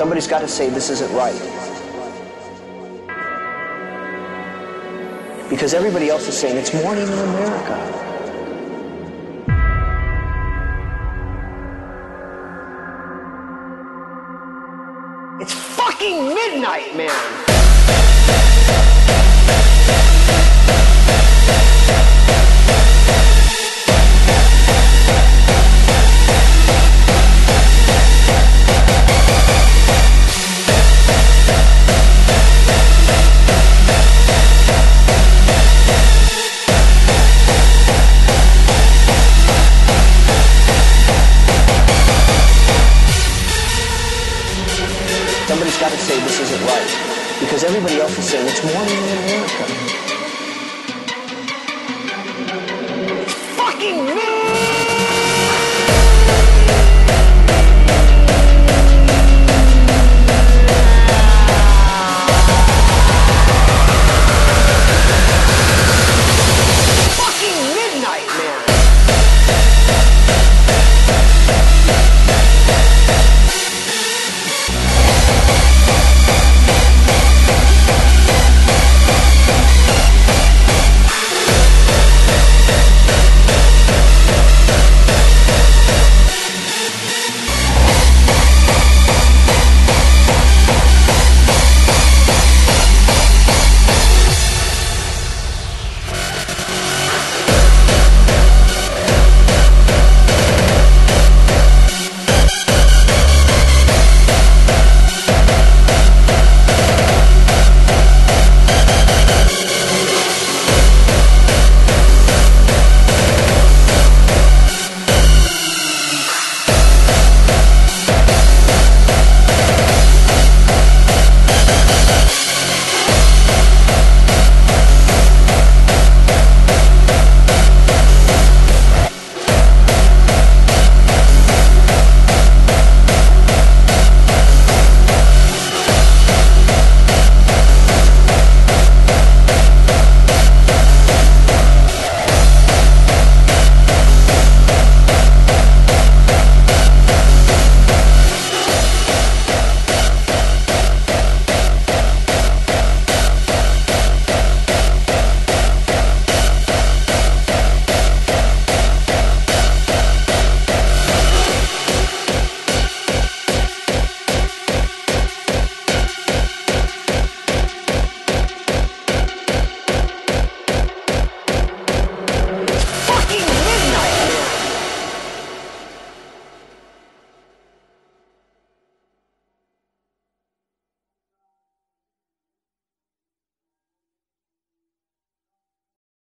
Somebody's got to say this isn't right. Because everybody else is saying it's morning in America. It's fucking midnight, man! Somebody's got to say this isn't right, because everybody else is saying it's morning in America. Fucking me!